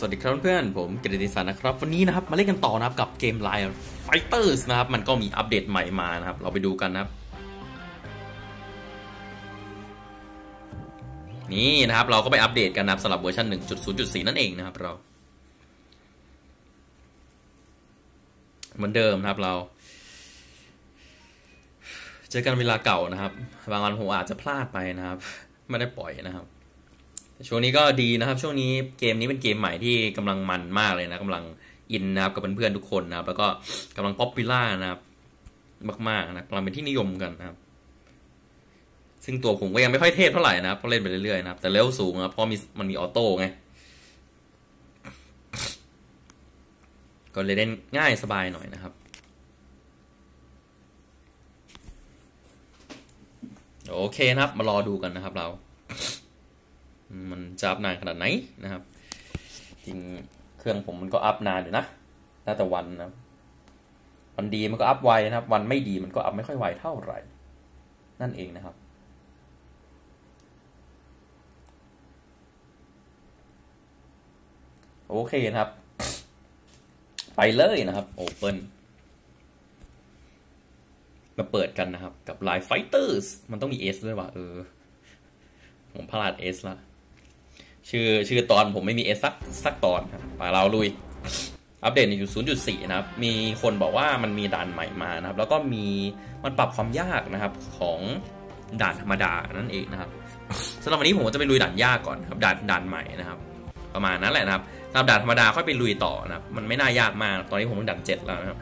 สวัสดีครับเพื่อนผมกฤติศักดิ์นะครับวันนี้นะครับมาเล่นกันต่อนะครับกับเกม Line Fighters นะครับมันก็มีอัปเดตใหม่มานะครับเราไปดูกันนะครับนี่นะครับเราก็ไปอัปเดตกันนะครับสำหรับเวอร์ชัน 1.0.4 นั่นเองนะครับเราเหมือนเดิมนะครับเราเจอกันเวลาเก่านะครับบางวันผมอาจจะพลาดไปนะครับไม่ได้ปล่อยนะครับช่วงนี้ก็ดีนะครับช่วงนี้เกมนี้เป็นเกมใหม่ที่กำลังมันมากเลยนะกำลังอินนะครับกับเพื่อนๆทุกคนนะครับแล้วก็กำลังป๊อปปูล่านะครับมากๆนะกำลังเป็นที่นิยมกันนะครับซึ่งตัวผมก็ยังไม่ค่อยเทพเท่าไหร่นะครับก็เล่นไปเรื่อยๆนะครับแต่เลเวลสูงนะเพราะมันมีออโต้ไงก็เลยเล่นง่ายสบายหน่อยนะครับโอเคนะครับมารอดูกันนะครับเรามันจะอัพนานขนาดไหนนะครับจริงเครื่องผมมันก็อัพนานอยู่นะแต่วันนะวันดีมันก็อัพไวนะครับวันไม่ดีมันก็อัพไม่ค่อยไวเท่าไหร่นั่นเองนะครับโอเคนะครับไปเลยนะครับโอเปิลมาเปิดกันนะครับกับ Line Fighters มันต้องมี S ด้วยว่ะผมพลาด S ละชื่อตอนผมไม่มี S สักตอนครับไปเราลุยอัปเดตอยู่ 0.4 นะครับมีคนบอกว่ามันมีด่านใหม่มานะครับแล้วก็มันปรับความยากนะครับของด่านธรรมดานั่นเองนะครับสำหรับวันนี้ผมจะไปลุยด่านยากก่อนครับด่านใหม่นะครับประมาณนั้นแหละนะครับสำหรับด่านธรรมดาค่อยไปลุยต่อนะครับมันไม่น่ายากมากตอนนี้ผมถึงด่าน 7แล้วนะครับ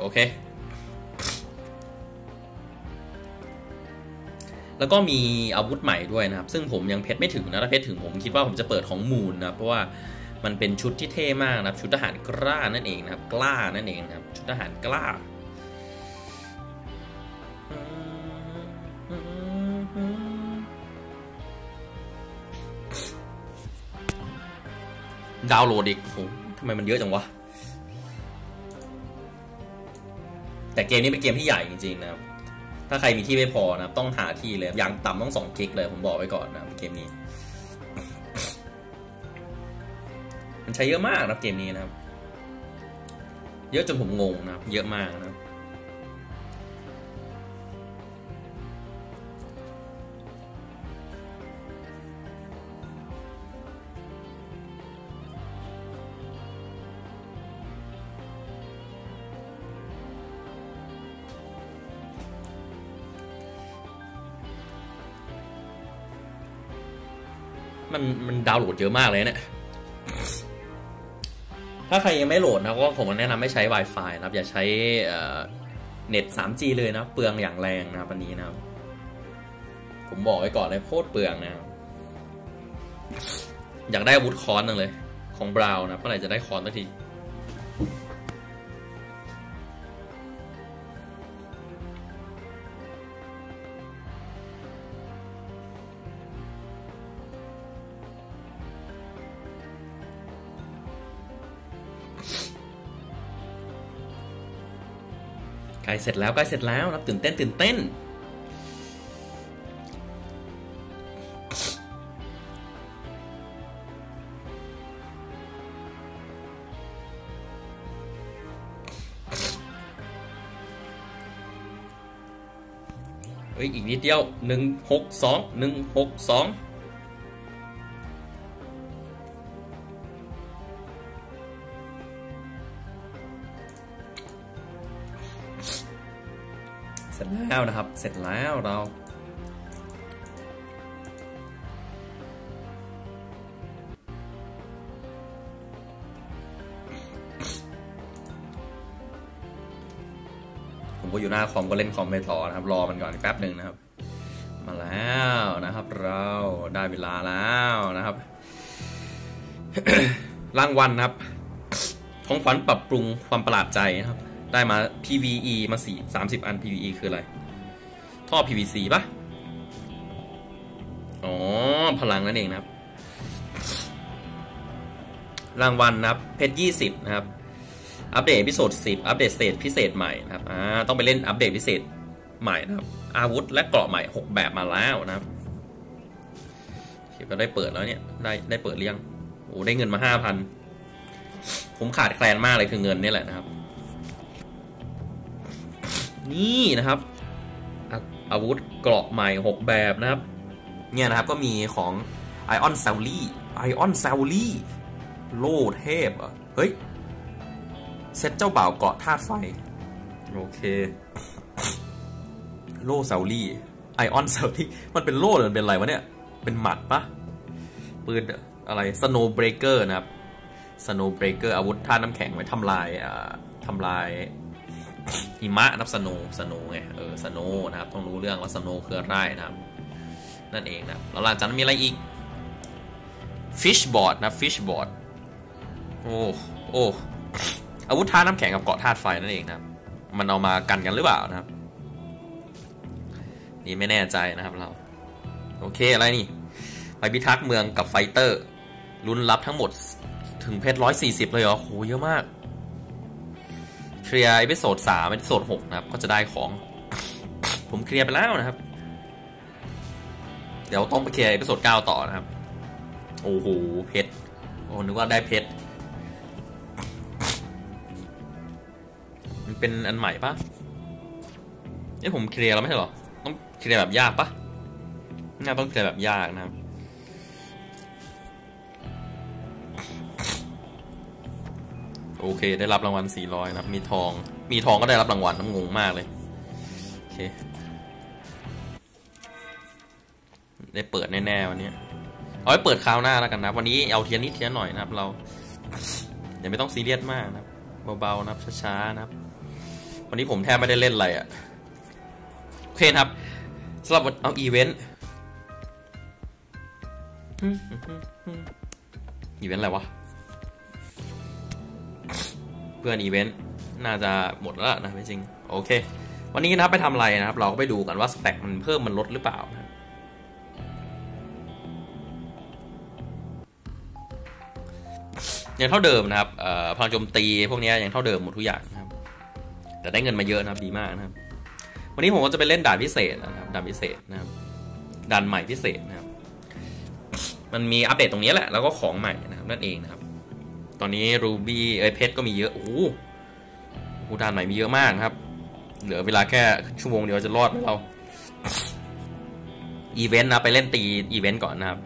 โอเคแล้วก็มีอาวุธใหม่ด้วยนะครับซึ่งผมยังเพชรไม่ถึงนะถ้าเพชรถึงผมคิดว่าผมจะเปิดของมูนนะเพราะว่ามันเป็นชุดที่เท่มากนะครับชุดทหารกล้านั่นเองนะครับกล้านั่นเองนะครับชุดทหารกล้าดาวน์โหลดอีกโอ้ทำไมมันเยอะจังวะแต่เกมนี้เป็นเกมที่ใหญ่จริงๆนะครับถ้าใครมีที่ไม่พอนะครับต้องหาที่เลยอย่างต่ำต้อง2กิกเลยผมบอกไว้ก่อนนะครับเกมนี้มันใช้เยอะมากนะเกมนี้นะครับเยอะจนผมงงนะครับเยอะมากนะมันดาวน์โหลดเยอะมากเลยเนี่ยถ้าใครยังไม่โหลดนะก็ผมแนะนำไม่ใช้ Wi-Fi นะครับอย่าใช้เน็ต 3G เลยนะเปลืองอย่างแรงนะวันนี้นะครับผมบอกไว้ก่อนเลยโคตรเปลืองนะอยากได้อาวุธค้อนนึงเลยของบราวน์นะเมื่อไหร่จะได้ค้อนสักทีใกล้เสร็จแล้วใกล้เสร็จแล้วนะตื่นเต้นตื่นเต้นเฮ้ยอีกนิดเดียว162เสร็จแล้วนะครับเสร็จแล้วเราผมก็อยู่หน้าคอมก็เล่นคอมไปต่อนะครับรอมันก่อนแป๊บหนึ่งนะครับมาแล้วนะครับเราได้เวลาแล้วนะครับรางวัลนะครับของขวัญปรับปรุงความประหลาดใจนะครับได้มา PvE มา30 อัน PvE คืออะไรท่อ PVC ปะอ๋อพลังนั่นเองนะครับรางวัลนะครับเพชร20นะครับอัปเดตเอพิโซด10อัปเดตสเตจพิเศษใหม่นะครับต้องไปเล่นอัปเดตพิเศษ ใหม่นะครับอาวุธและเกราะใหม่6แบบมาแล้วนะครับก็ได้เปิดแล้วเนี่ยได้เปิดเรียงโอ้ได้เงินมา 5,000 ผมขาดแคลนมากเลยคือเงินนี่แหละนะครับนี่นะครับอาวุธเกราะใหม่6แบบนะครับเนี่ยนะครับก็มีของไอออนเซลลี่โลเทพเฮ้ยเซตเจ้าบ่าวเกราะธาตุไฟโอเคโลเซลลี่ไอออนเซลลี่มันเป็นโล่หรือเป็นอะไรวะเนี่ยเป็นหมัดปะปืนอะไรสโนว์เบรเกอร์นะครับสโนว์เบรเกอร์อาวุธท่าน้ำแข็งไว้ทำลายหิมะนับสโนว์ไงสโนว์นะครับต้องรู้เรื่องว่าสโนว์คืออะไรนะครับนั่นเองนะแล้วหลังจากนั้นมีอะไรอีกฟิชบอร์ดนะฟิชบอร์ดโอ้อาวุธท่าน้ำแข็งกับเกาะธาตุไฟนั่นเองนะมันเอามากันหรือเปล่านะครับนี่ไม่แน่ใจนะครับเราโอเคอะไรนี่ไปพิทักษ์เมืองกับไฟเตอร์ลุ้นรับทั้งหมดถึงเพชร140เลยเหรอโหเยอะมากเคลียร์เอพิโซด3เอพิโซด6นะครับก็จะได้ของ ผมเคลียร์ไปแล้วนะครับเดี๋ยวต้องไปเคลียร์เอพิโซด9ต่อนะครับโอ้โหเพชรโอ้นึกว่าได้เพชรมันเป็นอันใหม่ปะนี่ผมเคลียร์แล้วไม่ใช่หรอต้องเคลียร์แบบยากปะน่าต้องเคลียร์แบบยากนะครับโอเคได้รับรางวัล400นะครับมีทองก็ได้รับรางวัลงงมากเลยโอเคได้เปิดแน่ๆวันนี้เอาไปเปิดคราวหน้าแล้วกันนะวันนี้เอาเทียนนิดเทียนหน่อยนะครับเราอย่าไม่ต้องซีเรียสมากนะครับเบาๆนะครับช้าๆนะครับวันนี้ผมแทบไม่ได้เล่นอะไรอ่ะโอเคครับสำหรับเอาอีเวนต์อีเวนต์อะไรวะเพื่อนอีเวนต์น่าจะหมดแล้วนะจริงโอเควันนี้นะไปทำอะไรนะครับเราก็ไปดูกันว่าสแต็กมันเพิ่มมันลดหรือเปล่านะยังเท่าเดิมนะครับพลังโจมตีพวกนี้ยังเท่าเดิมหมดทุกอย่างนะครับแต่ได้เงินมาเยอะนะครับดีมากนะครับวันนี้ผมก็จะไปเล่นด่านพิเศษนะครับด่านพิเศษนะครับด่านใหม่พิเศษนะครับมันมีอัปเดตตรงนี้แหละแล้วก็ของใหม่นะครับนั่นเองนะครับตอนนี้รูบี้เพชรก็มีเยอะโอ้โหด่านใหม่มีเยอะมากครับเหลือเวลาแค่ชั่วโมงเดียวจะรอดไหมเราอีเวนต์นะไปเล่นตีอีเวนต์ก่อนนะครับ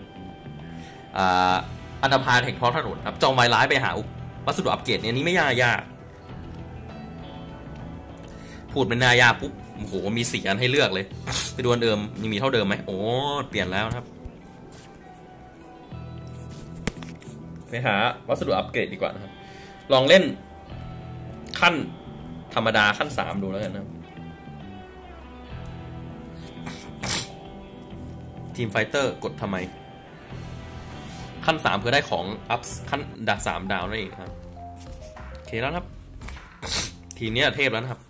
อันธพาลแห่งท้องถนนครับจองไวร้ายไปหาวัสดุอัปเกรดเนี่ยนี้ไม่ยากพูดเป็นนายาปุ๊บโอ้โหมี4อันให้เลือกเลยไปดูอันเดิมยังมีเท่าเดิมไหมโอ้เปลี่ยนแล้วครับไปหาวัสดุอัปเกรดดีกว่านะครับลองเล่นขั้นธรรมดาขั้น3ดูแล้วกันนะทีมไฟเตอร์กดทำไมขั้น3เพื่อได้ของอัพขั้นดา3ดาวนั่นเองครับโอเคแล้วครับทีมนี้เทพแล้วนะครับ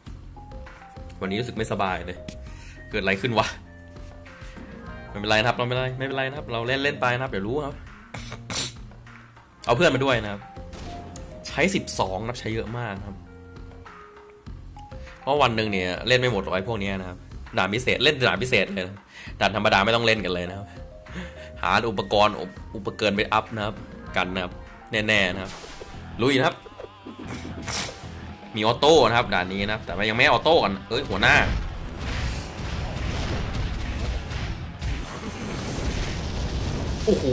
วันนี้รู้สึกไม่สบายเลยเกิดอะไรขึ้นวะไม่เป็นไรนะครับเราไม่เป็นไรนะครับเราเล่นไปนะครับเดี๋ยวรู้ครับเอาเพื่อนมาด้วยนะครับใช้12นับใช้เยอะมากครับเพราะวันหนึ่งเนี่ยเล่นไม่หมดหรอกไอ้พวกนี้นะครับด่านพิเศษเล่นด่านพิเศษเลยนะด่านธรรมดาไม่ต้องเล่นกันเลยนะครับหาอุปกรณ์ไปอัพนะครับกันนะครับแน่ๆนะครับลุยนะครับมีออโต้นะครับด่านนี้นะครับแต่ยังไม่ออโต้กันหัวหน้าโอ้โห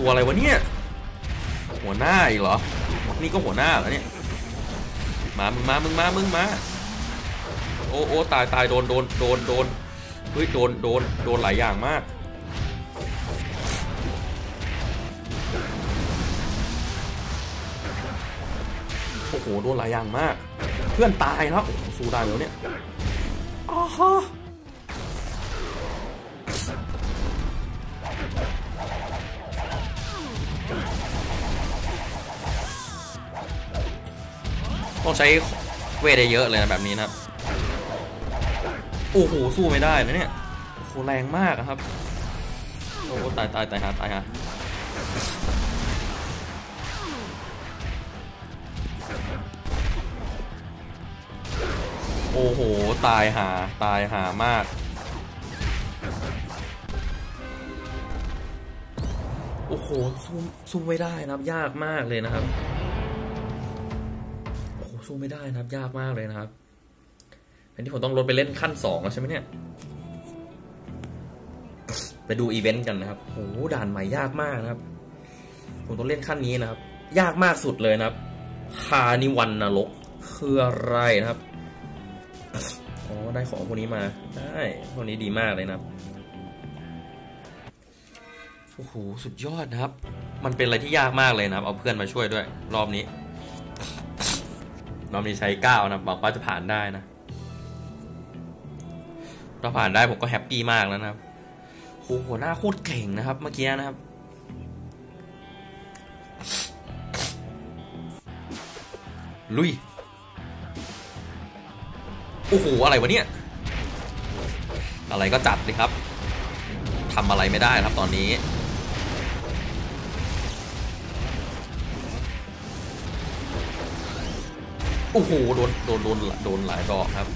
ตัวอะไรวะเนี่ยหัวหน้าอีกเหรอนี่ก็หัวหน้าเหรอเนี่ยมึงมาโอ้ตายโดนเฮ้ยโดนหลายอย่างมากโอ้โหโดนหลายอย่างมากเพื่อนตายแล้วสู้ได้แล้วเนี่ยอ๋อต้องใช้เวทได้เยอะเลยนะแบบนี้นะครับโอ้โหสู้ไม่ได้นะเนี่ยโอ้โหแรงมากครับโอ้ตายฮะ โอ้โหตายหาตายหามากโอ้โหสู้ไม่ได้นะครับยากมากเลยนะครับโอ้โหสู้ไม่ได้นะครับยากมากเลยนะครับอันนี้ผมต้องลดไปเล่นขั้น2แล้วใช่ไหมเนี่ยไปดูอีเวนต์กันนะครับโอ้โหด่านใหม่ยากมากนะครับผมต้องเล่นขั้นนี้นะครับยากมากสุดเลยนะครับคานิวันนรกคืออะไรนะครับอ๋อได้ของพวกนี้มาได้พวกนี้ดีมากเลยนะครับโอ้โหสุดยอดนะครับมันเป็นอะไรที่ยากมากเลยนะครับเอาเพื่อนมาช่วยด้วยรอบนี้ใช้9นะบอกว่าจะผ่านได้นะถ้าผ่านได้ผมก็แฮปปี้มากแล้วนะครับโอ้โหหน้าโคตรเก่งนะครับเมื่อกี้นะครับลุยโอ้โหอะไรวะเนี่ยอะไรก็จัดเลยครับทำอะไรไม่ได้ครับตอนนี้โอ้โหโดนหลายดอกครับ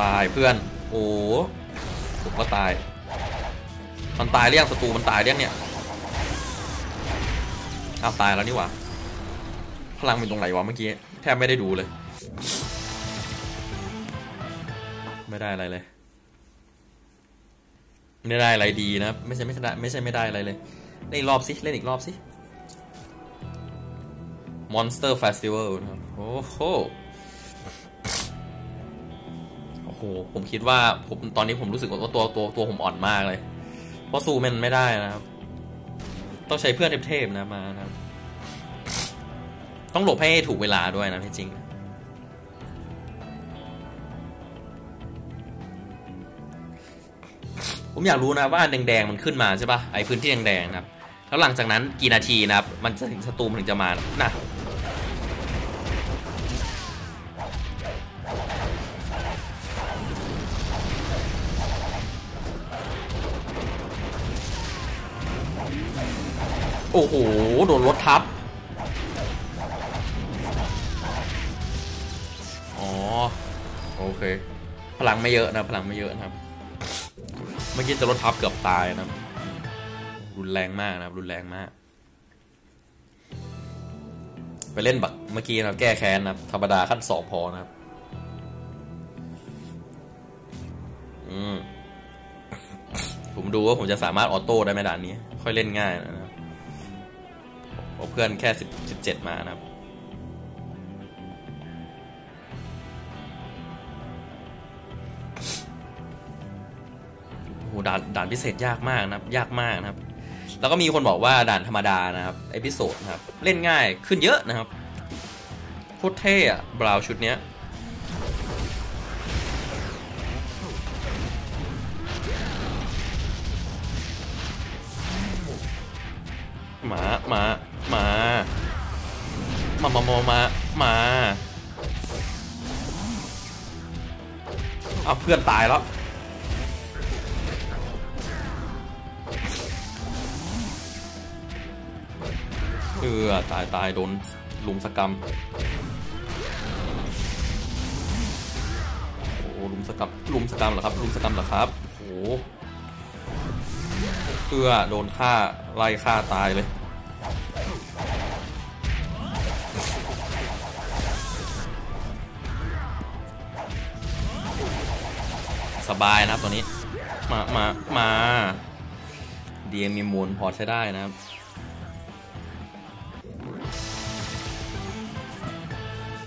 ตายเพื่อนโอ้ผมก็ตายมันตายเรียกศัตรูมันตายเรียกเนี่ยอ้าวตายแล้วนี่หว่าพลังเป็นตรงไหนวะเมื่อกี้แทบไม่ได้ดูเลยไม่ได้อะไรเลยไม่ได้อะไรดีนะไม่ใช่ไม่ได้อะไรเลยเล่นอีกรอบสิเล่นอีกรอบสิ Monster Festival นะครับโอ้โหผมคิดว่าผมตอนนี้ผมรู้สึกว่าตัวผมอ่อนมากเลยเพราะสู้มันไม่ได้นะครับต้องใช้เพื่อนเทพๆนะมานะครับต้องหลบให้ถูกเวลาด้วยนะจริงผมอยากรู้นะว่าแดงๆมันขึ้นมาใช่ป่ะไอ้พื้นที่แดงๆนะครับแล้วหลังจากนั้นกี่นาทีนะครับมันจะถึงศัตรูถึงจะมานะโอ้โหโดนรถทับอ๋อโอเคพลังไม่เยอะนะพลังไม่เยอะนะครับเมื่อกี้จะรถทับเกือบตายนะรุนแรงมากนะครับรุนแรงมากไปเล่นบักเมื่อกี้นะแก้แค้นนะธรรมดาขั้นสองพอนะครับผมดูว่าผมจะสามารถออโต้ได้ไหมด่านนี้ค่อยเล่นง่ายนะครับเพื่อนแค่17มานะครับโหด่านพิเศษยากมากนะครับยากมากนะครับแล้วก็มีคนบอกว่าด่านธรรมดานะครับเอพิโซดนะครับเล่นง่ายขึ้นเยอะนะครับโคตรเท่อะบราวชุดเนี้ยมาเอาเพื่อนตายแล้วตายโดนลุมสกรรมโอ้ลุมสกรรมเหรอครับลุมสกรรมเหรอครับโอ้เพื่อโดนฆ่าไล่ฆ่าตายเลยสบายนะครับตอนนี้มา DMM Moon พอใช้ได้นะครับ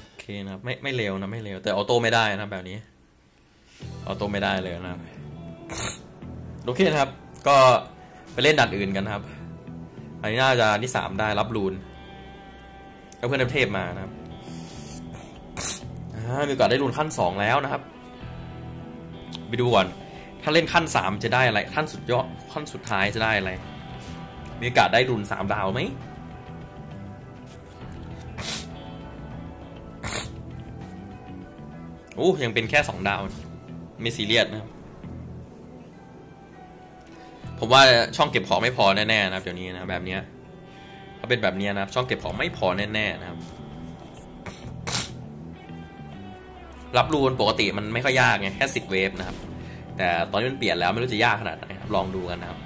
โอเคนะครับไม่เร็วนะไม่เร็วแต่ออโต้ไม่ได้นะแบบนี้ออโต้ไม่ได้เลยนะครับโอเคนะครับก็ไปเล่นด่านอื่นกันนะครับอันนี้น่าจะที่3ได้รับรูนเอาเพื่อนเทพมานะครับมีโอกาสได้รูนขั้น2แล้วนะครับไปดูก่อนถ้าเล่นขั้น3จะได้อะไรขั้นสุดยอดขั้นสุดท้ายจะได้อะไรมีโอกาสได้รุน3ดาวไหมโอ้ยังเป็นแค่2ดาวไม่ซีเรียสนะ ผมว่าช่องเก็บของไม่พอแน่ๆนะครับเดี๋ยวนี้นะแบบนี้เขาเป็นแบบนี้นะครับช่องเก็บของไม่พอแน่ๆนะครับรับรูนปกติมันไม่ค่อยยากไงแค่10เวฟนะครับแต่ตอนนี้มันเปลี่ยนแล้วไม่รู้จะยากขนาดไหนครับลองดูกันนะครับ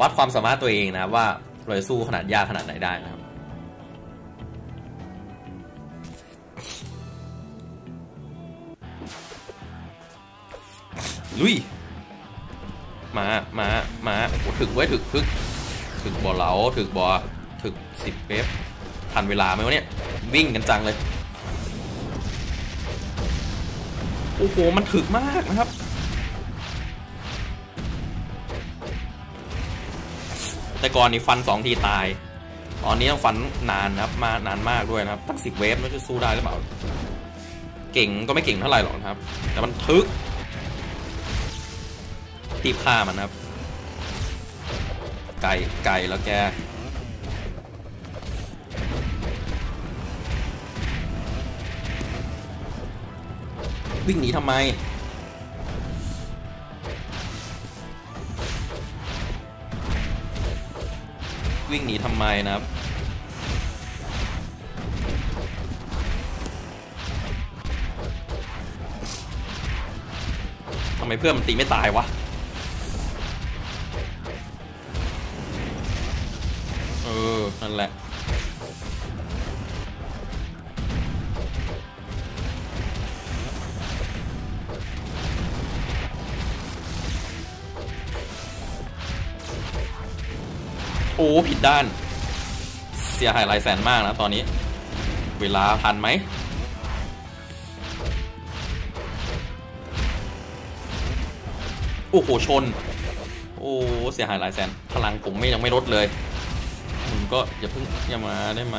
วัดความสามารถตัวเองนะครับว่าเราจะสู้ขนาดยากขนาดไหนได้นะครับลุยมาถึกไว้ถึกบ่อเหลาถึก10เวฟทันเวลาไหมวะเนี่ยวิ่งกันจังเลยโอ้โหมันถึกมากนะครับแต่ก่อนนี่ฟัน2ทีตายตอนนี้ต้องฟันนานนะครับมานานมากด้วยนะครับตั้ง10เวฟแล้วจะสู้ได้หรือเปล่าเก่งก็ไม่เก่งเท่าไหร่หรอกนะครับแต่มันถึกตีบฆ่ามันครับไก่แล้วแกวิ่งหนีทำไมนะครับทำไมเพื่อนมันตีไม่ตายวะนั่นแหละโอ้ผิดด้านเสียหายหลายแสนมากนะตอนนี้เวลาทันไหมโอ้โหชนโอ้เสียหายหลายแสนพลังผมยังไม่ลดเลยก็อย่าเพิ่งอย่ามาได้ไหม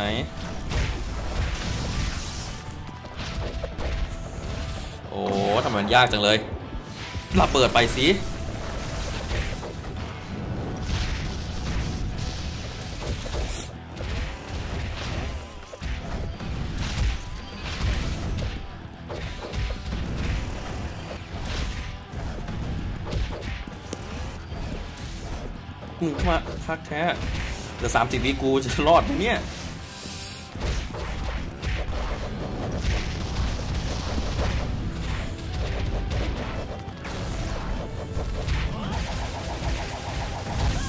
โอ้ทำไมมันยากจังเลยเราเปิดไปสิมึงมาคักแท้แต่30วิกูจะรอดไหมเนี่ย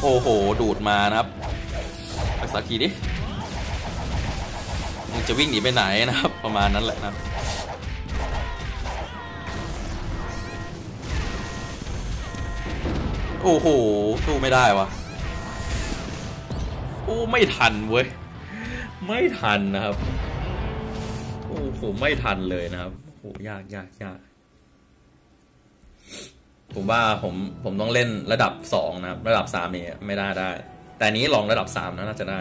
โอ้โหดูดมานะครับไปสักทีดิมึงจะวิ่งหนีไปไหนนะครับประมาณนั้นแหละนะครับโอ้โหสู้ไม่ได้วะโอ้ไม่ทันเว้ยไม่ทันนะครับโอ้โหไม่ทันเลยนะครับโอ้ยากผมว่าผมต้องเล่นระดับ2นะครับระดับ3เนี่ยไม่ได้แต่นี้ลองระดับ3นะน่าจะได้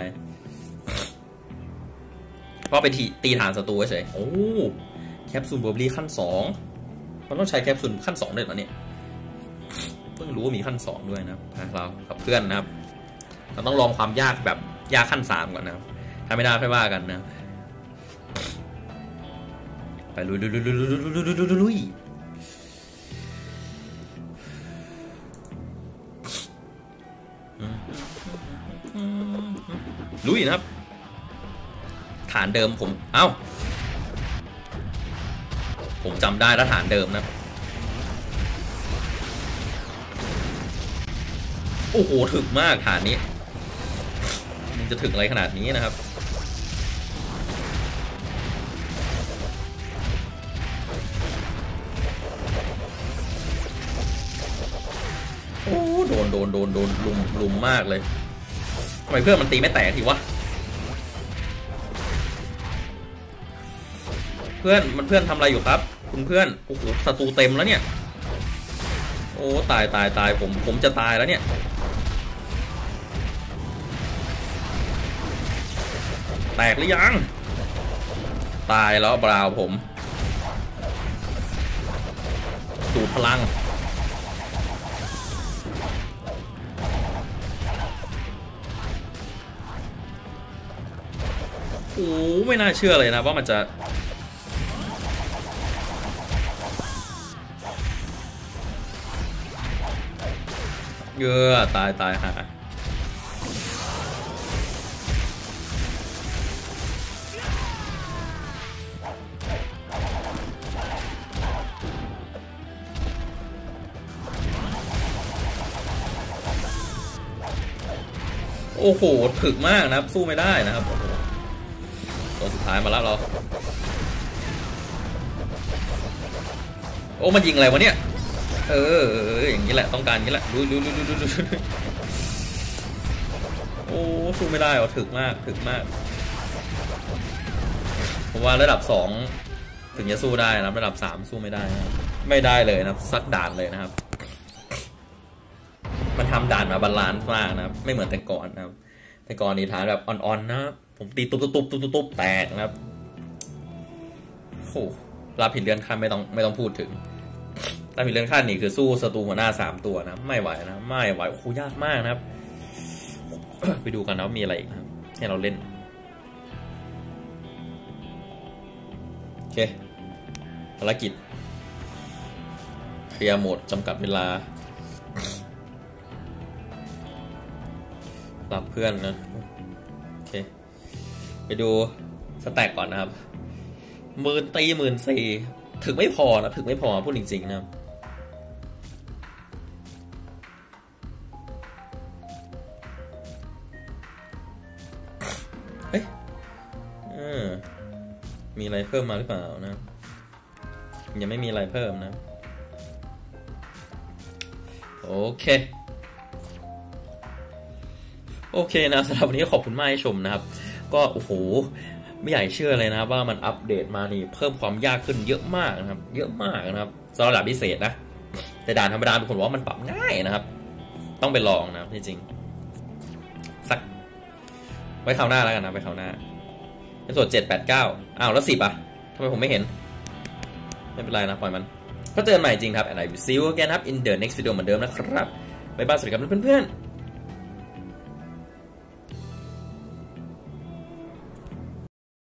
เพราะไปตีฐานศัตรูเฉยโอ้แคปซูลเบอร์รี่ขั้น2มันต้องใช้แคปซูลขั้น2ด้วยเหรอเนี่ยเพิ่งรู้ว่ามีขั้น2ด้วยนะครับเรากับเพื่อนนะครับเราต้องลองความยากแบบยากขั้น3ก่อนนะครับถ้าไม่ได้ค่อยว่ากันนะไปลุยนะครับฐานเดิมผมเอ้าผมจำได้แล้วฐานเดิมนะโอ้โหถึกมากฐานนี้จะถึงอะไรขนาดนี้นะครับโอ้โดนลุมมากเลยทำไมเพื่อนมันตีไม่แตกทีวะเพื่อนมันเพื่อนทำอะไรอยู่ครับคุณเพื่อนโอ้โหศัตรูเต็มแล้วเนี่ยโอ้ตายผมจะตายแล้วเนี่ยแตกหรือยังตายแล้วบราวผมดูดพลังโอ้ไม่น่าเชื่อเลยนะว่ามันจะ เออตายตายหาโอ้โหถึกมากนะครับสู้ไม่ได้นะครับตัวสุดท้ายมาแล้วเราโอ้มันยิงอะไรวะเนี่ยเอออย่างนี้แหละต้องการอย่างนี้แหละดูโอ้สู้ไม่ได้หรอถึกมากผมว่าระดับ2ถึงจะสู้ได้นะระดับ3สู้ไม่ได้นะไม่ได้เลยนะสักด่านเลยนะครับมันทำด่านมาบาลานซ์มากนะครับไม่เหมือนแต่ก่อนนะครับแต่ก่อนนี่ฐานแบบอ่อนๆนะครับผมตีตุ๊บแตกนะครับโอ้ลาผิดเลื่อนขั้นไม่ต้องพูดถึงลาผิดเลื่อนขั้นนี่คือสู้ศัตรูหัวหน้า3ตัวนะไม่ไหวนะโอ้โหยากมากนะครับ ไปดูกันนะมีอะไรอีกครับให้เราเล่นโอเคภารกิจเคลียร์โหมดจำกัดเวลารับเพื่อนนะโอเคไปดูสแต็กก่อนนะครับ10,000ตี14,000ถึงไม่พอนะถึงไม่พอพูดจริงๆนะเฮ้ยมีอะไรเพิ่มมาหรือเปล่านะยังไม่มีอะไรเพิ่มนะโอเคนะสำหรับวันนี้ขอบคุณมากที่ชมนะครับก็โอ้โหไม่อยากเชื่อเลยนะว่ามันอัปเดตมานี่เพิ่มความยากขึ้นเยอะมากนะครับสำหรับด่านพิเศษนะแต่ด่านธรรมดาทุกคนบอกว่ามันปรับง่ายนะครับต้องไปลองนะจริงๆสักไว้คราวหน้าแล้วกันนะไว้คราวหน้าในส่วน7 8 9อ้าวแล้ว10อ่ะทำไมผมไม่เห็นไม่เป็นไรนะปล่อยมันก็เจอกันใหม่จริงครับ and I will see you again in the next video เหมือนเดิมนะครับบ๊ายบายสวัสดีครับเพื่อนๆ